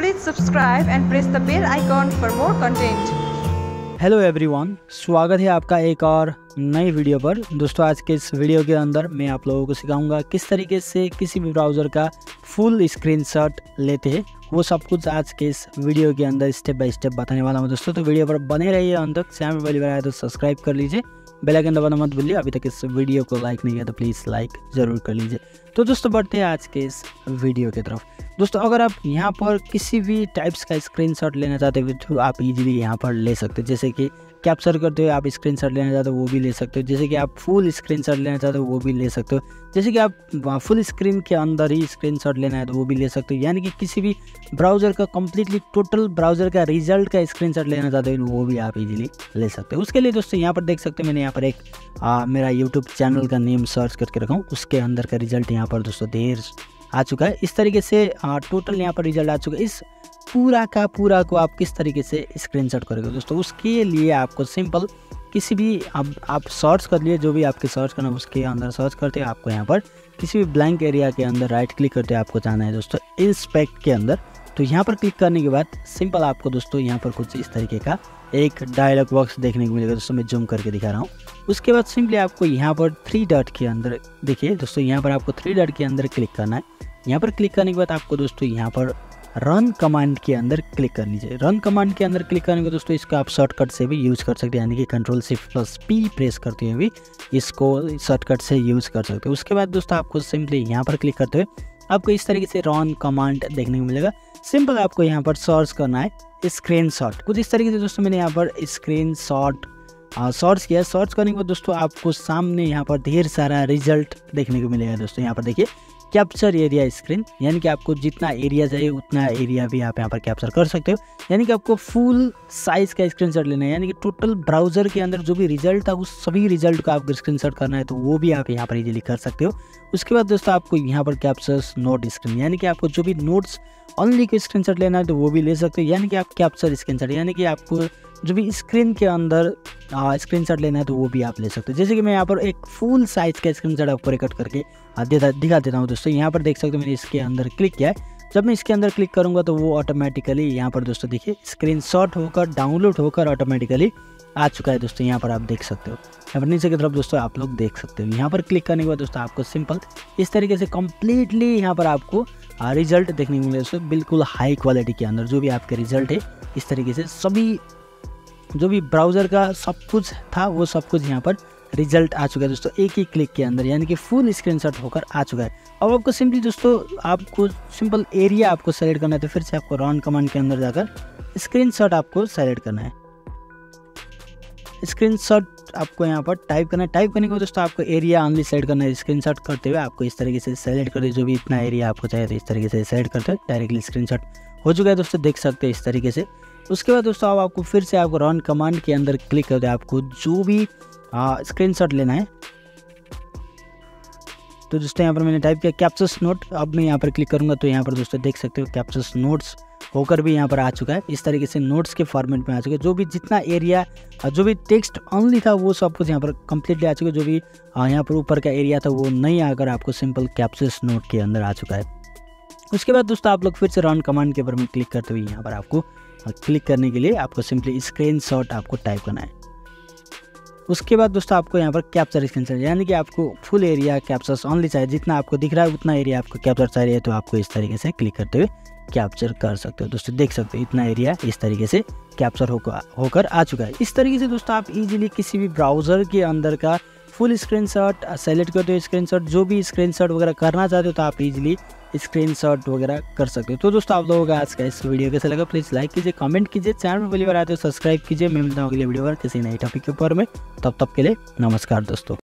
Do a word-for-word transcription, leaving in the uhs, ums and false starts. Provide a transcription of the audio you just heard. Please subscribe and press the bell icon for more content. Hello everyone, स्वागत है आपका एक और नई वीडियो पर। दोस्तों, आज के इस वीडियो के अंदर मैं आप लोगों को सिखाऊंगा किस तरीके से किसी भी ब्राउज़र का फुल स्क्रीनशॉट लेते हैं। वो सब कुछ आज के इस वीडियो के अंदर स्टेप बाय स्टेप बताने वाला हूँ दोस्तों। तो वीडियो पर बने रहिए अंत तक। चैनल पहली बार आए तो सब्सक्राइब कर लीजिए, बेल आइकन दबाना मत भूलिए। अभी तक इस वीडियो को लाइक नहीं किया तो प्लीज़ लाइक ज़रूर कर लीजिए। तो दोस्तों, बढ़ते हैं आज के इस वीडियो की तरफ। दोस्तों, अगर आप यहाँ पर किसी भी टाइप्स का स्क्रीनशॉट लेना चाहते हो तो आप इजीली यहाँ पर ले सकते हो। जैसे कि कैप्चर करते हो आप स्क्रीनशॉट लेना चाहते हो वो भी ले सकते हो। जैसे कि आप फुल स्क्रीनशॉट लेना चाहते हो वो भी ले सकते हो। जैसे कि आप फुल स्क्रीन के अंदर ही स्क्रीनशॉट लेना है तो वो भी ले सकते हो। यानी कि किसी भी ब्राउज़र का कंप्लीटली टोटल ब्राउज़र का रिजल्ट का स्क्रीनशॉट लेना चाहते हो वो भी आप इजीली ले सकते हो। उसके लिए दोस्तों यहाँ पर देख सकते हो, मैंने यहाँ पर एक आ, मेरा यूट्यूब चैनल का नेम सर्च करके रखा हूँ। उसके अंदर का रिजल्ट यहाँ पर दोस्तों देर आ चुका है। इस तरीके से टोटल यहाँ पर रिजल्ट आ चुका है। इस पूरा का पूरा को आप किस तरीके से स्क्रीनशॉट करोगे दोस्तों, उसके लिए आपको सिंपल किसी भी आप, आप सर्च कर लिए, जो भी आपके सर्च करना उसके अंदर सर्च करते हैं। आपको यहाँ पर किसी भी ब्लैंक एरिया के अंदर राइट क्लिक करते हैं। आपको जाना है दोस्तों इंस्पेक्ट के अंदर। तो यहाँ पर क्लिक करने के बाद सिंपल आपको दोस्तों यहाँ पर कुछ इस तरीके का एक डायलॉग बॉक्स देखने को मिलेगा दोस्तों। मैं जूम करके दिखा रहा हूँ। उसके बाद सिंपली आपको यहाँ पर थ्री डॉट के अंदर देखिए दोस्तों, यहाँ पर आपको थ्री डॉट के अंदर क्लिक करना है। यहाँ पर क्लिक करने के बाद आपको दोस्तों यहाँ पर रन कमांड के अंदर क्लिक करनी चाहिए। रन कमांड के अंदर क्लिक करने के दोस्तों इसका आप शॉर्टकट से भी यूज़ कर सकते हैं। यानी कि control shift plus P press करते हुए भी इसको शॉर्टकट से यूज़ कर सकते हो। उसके बाद दोस्तों आपको सिंपली यहाँ पर क्लिक करते हुए आपको इस तरीके से रन कमांड देखने को मिलेगा। सिंपल आपको यहाँ पर सर्च करना है स्क्रीनशॉट। कुछ इस तरीके से दोस्तों मैंने यहाँ पर स्क्रीनशॉट सर्च किया। सर्च करने के बाद दोस्तों आपको सामने यहाँ पर ढेर सारा रिजल्ट देखने को मिलेगा दोस्तों। यहाँ पर देखिए कैप्चर एरिया स्क्रीन, यानी कि आपको जितना एरिया चाहिए उतना एरिया भी आप यहाँ पर कैप्चर कर सकते हो। यानी कि आपको फुल साइज़ का स्क्रीनशॉट लेना है, यानी कि टोटल ब्राउज़र के अंदर जो भी रिजल्ट था उस सभी रिजल्ट का आपको स्क्रीनशॉट करना है तो वो भी आप यहाँ पर इजीली कर सकते हो। उसके बाद दोस्तों आपको यहाँ पर कैप्चर्स नोट स्क्रीन, यानी कि आपको जो भी नोट्स ऑनली का स्क्रीनशॉट लेना है तो वो भी ले सकते हो। यानी कि आप कैप्चर स्क्रीनशॉट, यानी कि आपको जो भी स्क्रीन के अंदर स्क्रीनशॉट लेना है तो वो भी आप ले सकते हो। जैसे कि मैं यहाँ पर एक फुल साइज़ का स्क्रीनशॉट आपको रिकॉर्ड करके देता दिखा देता हूँ दोस्तों। यहाँ पर देख सकते हो मैंने इसके अंदर क्लिक किया है। जब मैं इसके अंदर क्लिक करूँगा तो वो ऑटोमेटिकली यहाँ पर दोस्तों देखिए स्क्रीनशॉट होकर डाउनलोड होकर ऑटोमेटिकली आ चुका है दोस्तों। यहाँ पर आप देख सकते हो, यहाँ पर नीचे की तरफ दोस्तों आप लोग देख सकते हो। यहाँ पर क्लिक करने के बाद दोस्तों आपको सिंपल इस तरीके से कंप्लीटली यहाँ पर आपको रिजल्ट देखने को मिलेगा दोस्तों। बिल्कुल हाई क्वालिटी के अंदर जो भी आपके रिजल्ट है इस तरीके से सभी जो भी ब्राउज़र का सब कुछ था वो सब कुछ यहाँ पर रिजल्ट आ चुका है दोस्तों एक ही क्लिक के अंदर। यानी कि फुल स्क्रीनशॉट होकर आ चुका है। अब आपको सिंपली दोस्तों आपको सिंपल एरिया आपको सेलेक्ट करना है। तो फिर से आपको रन कमांड के अंदर जाकर स्क्रीनशॉट आपको सेलेक्ट करना है। स्क्रीनशॉट आपको यहाँ पर टाइप करना है। टाइप करने के बाद दोस्तों आपको एरिया ऑनली सेलेक्ट करना है। स्क्रीनशॉट करते हुए आपको इस तरीके से सेलेक्ट करते जो भी इतना एरिया आपको चाहिए तो इस तरीके से सेलेक्ट करते हुए डायरेक्टली स्क्रीनशॉट हो चुका है दोस्तों, देख सकते हैं इस तरीके से। उसके बाद दोस्तों अब आपको फिर से आपको रन कमांड के अंदर क्लिक करते हैं। आपको जो भी स्क्रीनशॉट लेना है तो दोस्तों यहाँ पर मैंने टाइप किया कैप्चर्स नोट। अब मैं यहाँ पर क्लिक करूँगा तो यहाँ पर दोस्तों देख सकते हो कैप्चर्स नोट्स होकर भी यहाँ पर आ चुका है। इस तरीके से नोट्स के फॉर्मेट में आ चुका है। जो भी जितना एरिया जो भी टेक्स्ट ऑनली था वो सब कुछ यहाँ पर कंप्लीटली आ चुका है। जो भी यहाँ पर ऊपर का एरिया था वो नहीं आकर आपको सिंपल कैप्चर्स नोट के अंदर आ चुका है। उसके बाद दोस्तों आप लोग फिर से रन कमांड के ऊपर में क्लिक करते हुए यहाँ पर आपको क्लिक करने के लिए आपको सिंपली स्क्रीनशॉट आपको टाइप करना है। उसके बाद दोस्तों आपको यहाँ पर कैप्चर स्क्रीनशॉट, यानी कि आपको फुल एरिया कैप्चर्स ऑनली चाहिए, जितना आपको दिख रहा है उतना एरिया आपको कैप्चर चाहिए तो आपको इस तरीके से क्लिक करते हुए कैप्चर कर सकते हो दोस्तों। देख सकते हो इतना एरिया इस तरीके से कैप्चर होकर होकर आ चुका है। इस तरीके से दोस्तों आप इजीली किसी भी ब्राउज़र के अंदर का फुल स्क्रीनशॉट सेलेक्ट करते हो। स्क्रीनशॉट जो भी स्क्रीनशॉट वगैरह करना चाहते हो तो आप इजीली स्क्रीनशॉट वगैरह कर सकते हो। तो दोस्तों आप लोगों का आज का इस वीडियो कैसा लगा प्लीज़ लाइक कीजिए, कमेंट कीजिए। चैनल पर पहली बार आए तो सब्सक्राइब कीजिए। मैं मिलता हूँ अगले वीडियो पर किसी नए टॉपिक के ऊपर में। तब तक के लिए नमस्कार दोस्तों।